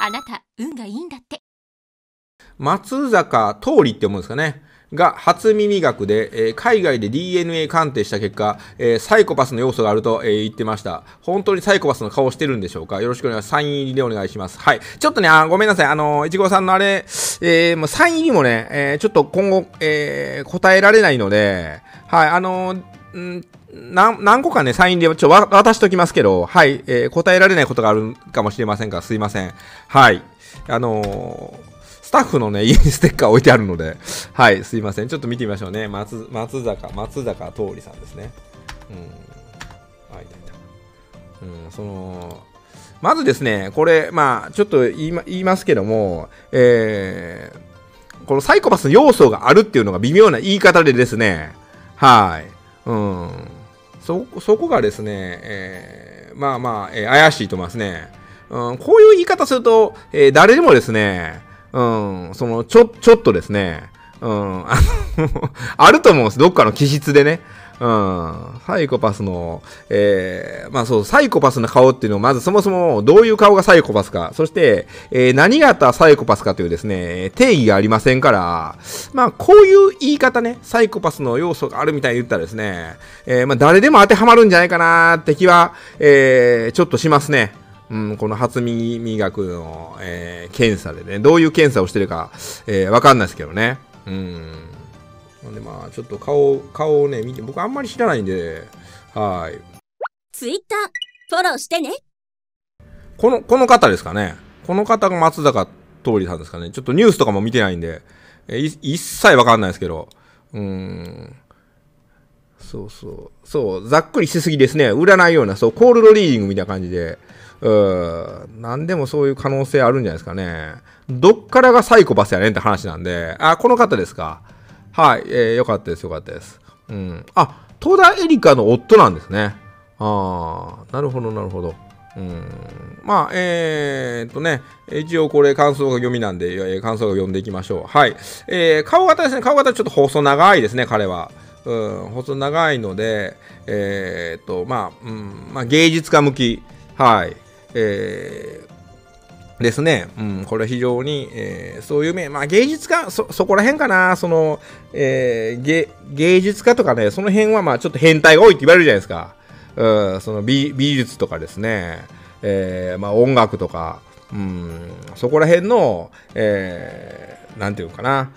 あなた運がいいんだって。松坂桃李って思うんですかねが初耳学で、海外で DNA 鑑定した結果、サイコパスの要素があると、言ってました。本当にサイコパスの顔してるんでしょうか。よろしくお願いします。サイン入りでお願いします。はい。ちょっとね、ごめんなさい。いちごさんのあれ、もうサイン入りもね、ちょっと今後、答えられないので、はい、何個かね、サイン入りをちょっと渡しときますけど、はい、答えられないことがあるかもしれませんから、すいません。はい。スタッフのね、家にステッカー置いてあるので、はい、すいません。ちょっと見てみましょうね。松坂桃李さんですね。あ、いたいた。まずですね、これ、まあ、ちょっと言いますけども、このサイコパスの要素があるっていうのが微妙な言い方でですね、はい。そこがですね、まあまあ、怪しいと思いますね。こういう言い方すると、誰でもですね、ちょっとですね、あると思うんです。どっかの気質でね。サイコパスの、まあそう、サイコパスの顔っていうのを、まずそもそもどういう顔がサイコパスか、そして、何があったらサイコパスかというですね、定義がありませんから、まあこういう言い方ね、サイコパスの要素があるみたいに言ったらですね、まあ誰でも当てはまるんじゃないかなって気は、ちょっとしますね。この初耳学の、検査でね、どういう検査をしてるか、わかんないですけどね。なんでまあ、ちょっと顔をね、見て、僕あんまり知らないんで、はい。ツイッター、フォローしてね。この方ですかね。この方が松坂桃李さんですかね。ちょっとニュースとかも見てないんで、一切わかんないですけど、そう、ざっくりしすぎですね。占いような、そう、コールドリーディングみたいな感じで、なんでもそういう可能性あるんじゃないですかね。どっからがサイコパスやねんって話なんで、あ、この方ですか。はい、よかったです。あ、戸田恵梨香の夫なんですね。ああ、なるほど。まあ、ね、一応これ感想が読みなんで、感想が読んでいきましょう。はい。顔型ですね。顔型ちょっと細長いですね、彼は。細長いので、まあ、芸術家向き。はい。ですね。これ非常に、そういうまあ芸術家、そこら辺かな。その、芸術家とかね、その辺はまあちょっと変態が多いって言われるじゃないですか。その美術とかですね。まあ音楽とか、そこら辺の、なんていうかな、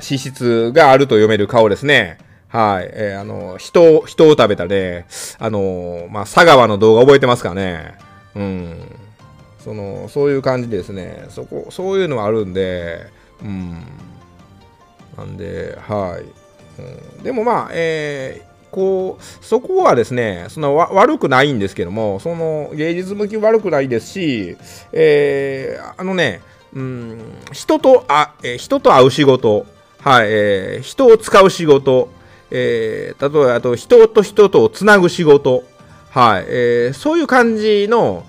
資質があると読める顔ですね。はい。人を食べたね、まあ、佐川の動画覚えてますかね。そういう感じですね。そういうのはあるんで、なんで、はい。でもまあ、そこはですね、そんな悪くないんですけども、その、芸術向き悪くないですし、人と会う仕事、はい、人を使う仕事、例えば、あと、人と人とをつなぐ仕事。はい。そういう感じの、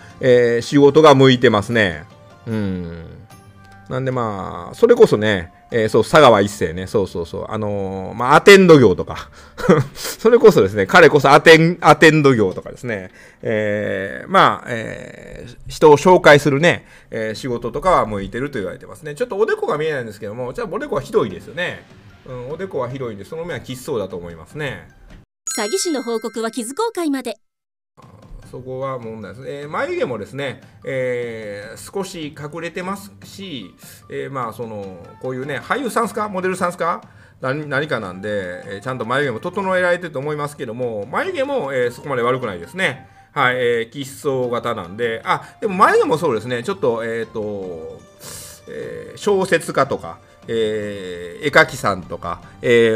仕事が向いてますね。なんでまあ、それこそね、佐川一世ね、まあ、アテンド業とか。それこそですね、彼こそアテンド業とかですね。まあ、人を紹介するね、仕事とかは向いてると言われてますね。ちょっとおでこが見えないんですけども、じゃあおでこはひどいですよね。おでこは広いんで、その目はきっそうだと思いますね。詐欺師の報告は傷公開まで。そこは問題です。眉毛もですね、少し隠れてますし、まあそのこういうね、俳優さんですか、モデルさんですか、何かなんで、ちゃんと眉毛も整えられてると思いますけども、眉毛も、そこまで悪くないですね。はい、喫相型なんで、あ、でも眉毛もそうですね、ちょっと小説家とか。絵描きさんとか、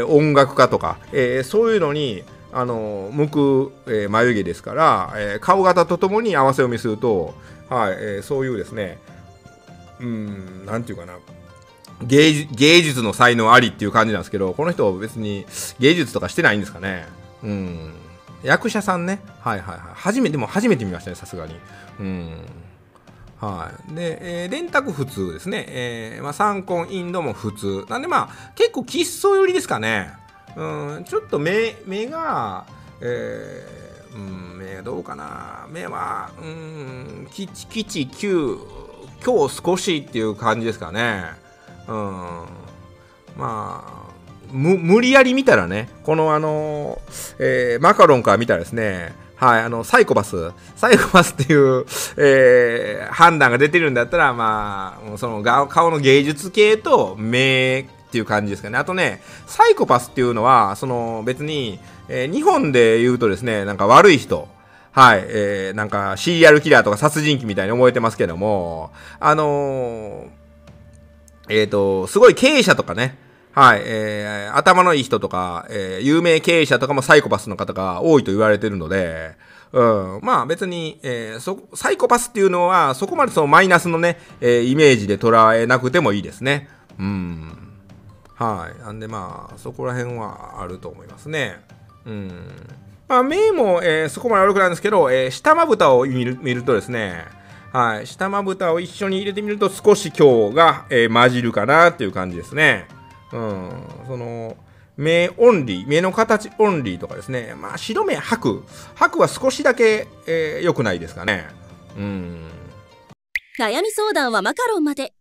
音楽家とか、そういうのに、向く、眉毛ですから、顔型とともに合わせ読みすると、はい、そういうですね、なんていうかな、芸術の才能ありっていう感じなんですけど、この人は別に芸術とかしてないんですかね。役者さんね。はい。初めて見ましたね、さすがに。はい。で、電卓普通ですね。まあ、三婚インドも普通。なんでまあ、結構喫相寄りですかね。ちょっと目が、目どうかな。目は、吉、9、今日少しっていう感じですかね。まあ無理やり見たらね、このマカロンから見たらですね、はい、サイコパスっていう、判断が出てるんだったら、まあその顔の芸術系と目っていう感じですかね。あとね、サイコパスっていうのはその別に、日本で言うとですね、なんか悪い人、はい、なんかシリアルキラーとか殺人鬼みたいに思えてますけども、すごい経営者とかね、はい、頭のいい人とか、有名経営者とかもサイコパスの方が多いと言われてるので、まあ別に、サイコパスっていうのはそこまでそのマイナスのね、イメージで捉えなくてもいいですね。はい。なんでまあ、そこら辺はあると思いますね。まあ目も、そこまで悪くないんですけど、下まぶたを見るとですね、はい、下まぶたを一緒に入れてみると少し今日が、混じるかなっていう感じですね。その目オンリー、目の形オンリーとかですね、まあ、白目白は少しだけ良くないですかね。悩み相談はマカロンまで。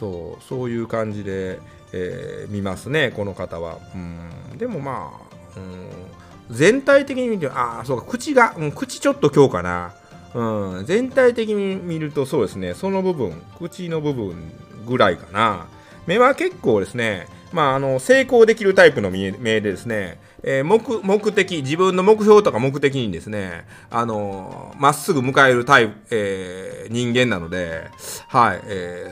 そういう感じで、見ますね、この方は。でもまあ、全体的に見て、そうか、口が、口ちょっと強かな。全体的に見るとそうですね、その部分、口の部分ぐらいかな。目は結構ですね、まあ、成功できるタイプの目でですね、目的、自分の目標とか目的にですね、まっすぐ向かえるタイプ、人間なので、はい、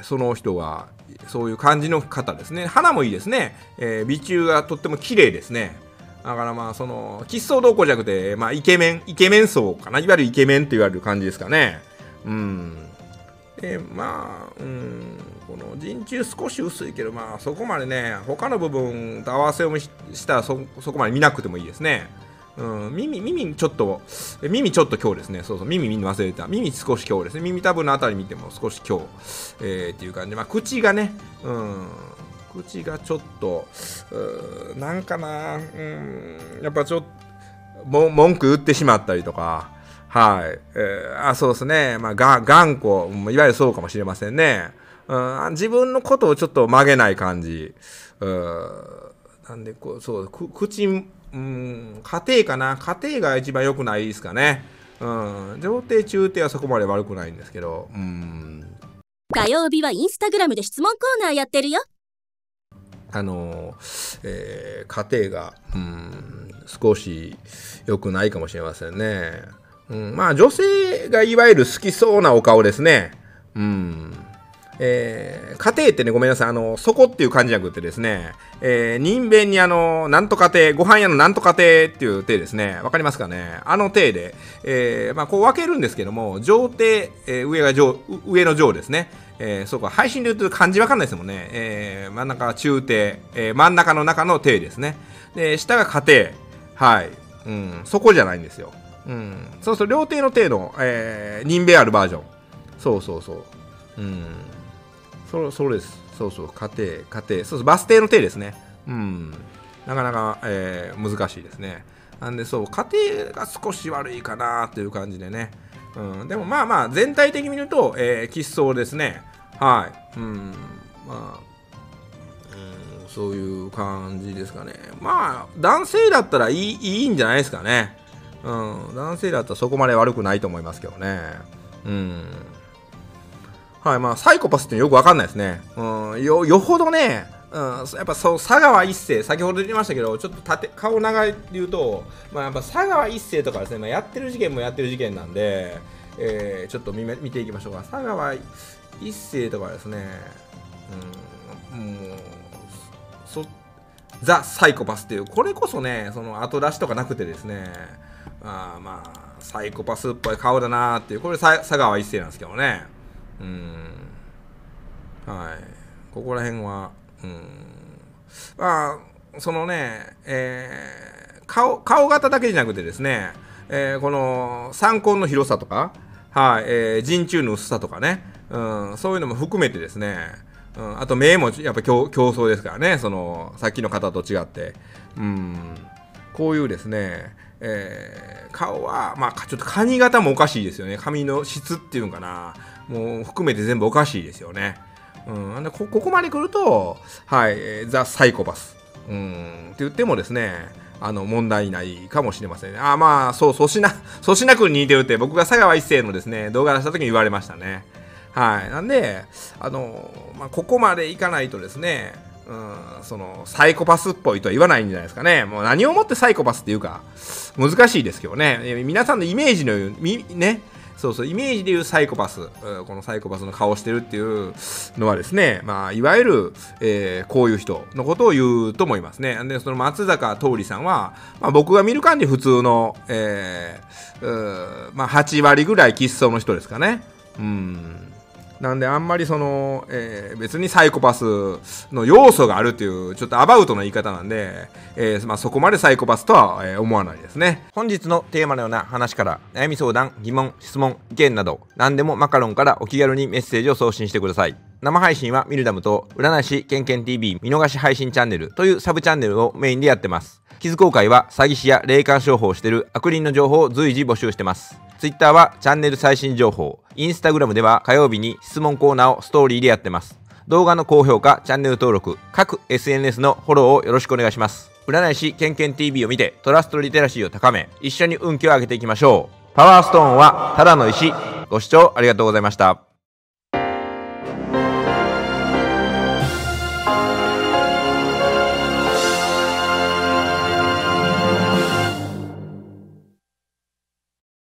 その人は、そういう感じの方ですね。鼻もいいですね。鼻中がとっても綺麗ですね。だからまあ、その、喫相動向じゃなくて、まあ、イケメン層かな。いわゆるイケメンと言われる感じですかね。で、まあ、この陣中少し薄いけど、まあそこまでね、他の部分と合わせをしたら そこまで見なくてもいいですね。耳ちょっと強ですね。そう、耳忘れた。耳少し強ですね。耳たぶのあたり見ても少し強、っていう感じで、まあ口がね、口がちょっと、なんかな、やっぱちょっと文句言ってしまったりとか、はい、そうですね、まあ頑固、いわゆるそうかもしれませんね。自分のことをちょっと曲げない感じ。なんでこう、そう、口、家庭かな。家庭が一番良くないですかね。上帝、中帝はそこまで悪くないんですけど。火曜日はインスタグラムで質問コーナーやってるよ。家庭が、少し良くないかもしれませんね。まあ、女性がいわゆる好きそうなお顔ですね。家庭ってね、ごめんなさい、そこっていう感じじゃなくてですね、人弁になんとか亭、ご飯屋のなんとか亭っていう亭ですね。わかりますかね。あの亭で、まあ、こう分けるんですけども、上亭、上の上ですね。そうか、配信で言うと漢字わかんないですもんね。真ん中は中亭、真ん中の中の亭ですね。で、下が家庭。はい。そこじゃないんですよ。そうそう、料亭の亭の、人弁あるバージョン。そう。そうです。そう、家庭。そう、バス停の停ですね。なかなか、難しいですね。なんで、そう、家庭が少し悪いかなという感じでね。でも、まあまあ、全体的に見ると、喫相ですね。はい。まあ、そういう感じですかね。まあ、男性だったらいいんじゃないですかね。男性だったらそこまで悪くないと思いますけどね。はい、まあ、サイコパスってよくわかんないですね。よほどね、やっぱそう、佐川一世、先ほど言いましたけど、ちょっと顔長いって言うと、まあ、やっぱ佐川一世とかですね、まあ、やってる事件なんで、ちょっと見ていきましょうか。佐川一世とかですね、ザ・サイコパスっていう、これこそね、その後出しとかなくてですね、まあ、サイコパスっぽい顔だなーっていう、これ佐川一世なんですけどね。はい、ここら辺は、まあ、そのね、顔型だけじゃなくてですね、この三根の広さとか、はい、陣中の薄さとかね、そういうのも含めてですね、あと目もやっぱ競争ですからね、そのさっきの方と違って、こういうですね、顔は、まあ、ちょっと髪型もおかしいですよね。髪の質っていうんかな。もう含めて全部おかしいですよね。うん、で ここまで来ると、はい、ザ・サイコパス、って言ってもですね、問題ないかもしれませんね。あ、まあ、そう、粗品君に似てるって、僕が佐川一生のですね、動画出した時に言われましたね。はい。なんで、まあ、ここまでいかないとですね、サイコパスっぽいとは言わないんじゃないですかね。もう何をもってサイコパスっていうか、難しいですけどね。皆さんのイメージのね、そうそう、イメージでいうサイコパス、このサイコパスの顔してるっていうのはですね、まあ、いわゆる、こういう人のことを言うと思いますね。で、その松坂桃李さんは、まあ、僕が見る限り普通の、まあ、8割ぐらい喫相の人ですかね。なんで、あんまり別にサイコパスの要素があるという、ちょっとアバウトな言い方なんで、まあ、そこまでサイコパスとは、思わないですね。本日のテーマのような話から、悩み相談、疑問、質問、意見など、何でもマカロンからお気軽にメッセージを送信してください。生配信はミルダムと、占い師ケンケン TV 見逃し配信チャンネルというサブチャンネルをメインでやってます。キズ公開は詐欺師や霊感商法をしてる悪人の情報を随時募集してます。Twitter はチャンネル最新情報、Instagram では火曜日に質問コーナーをストーリーでやってます。動画の高評価、チャンネル登録、各 SNS のフォローをよろしくお願いします。占い師ケンケン TV を見てトラストリテラシーを高め、一緒に運気を上げていきましょう。パワーストーンはただの石。ご視聴ありがとうございました。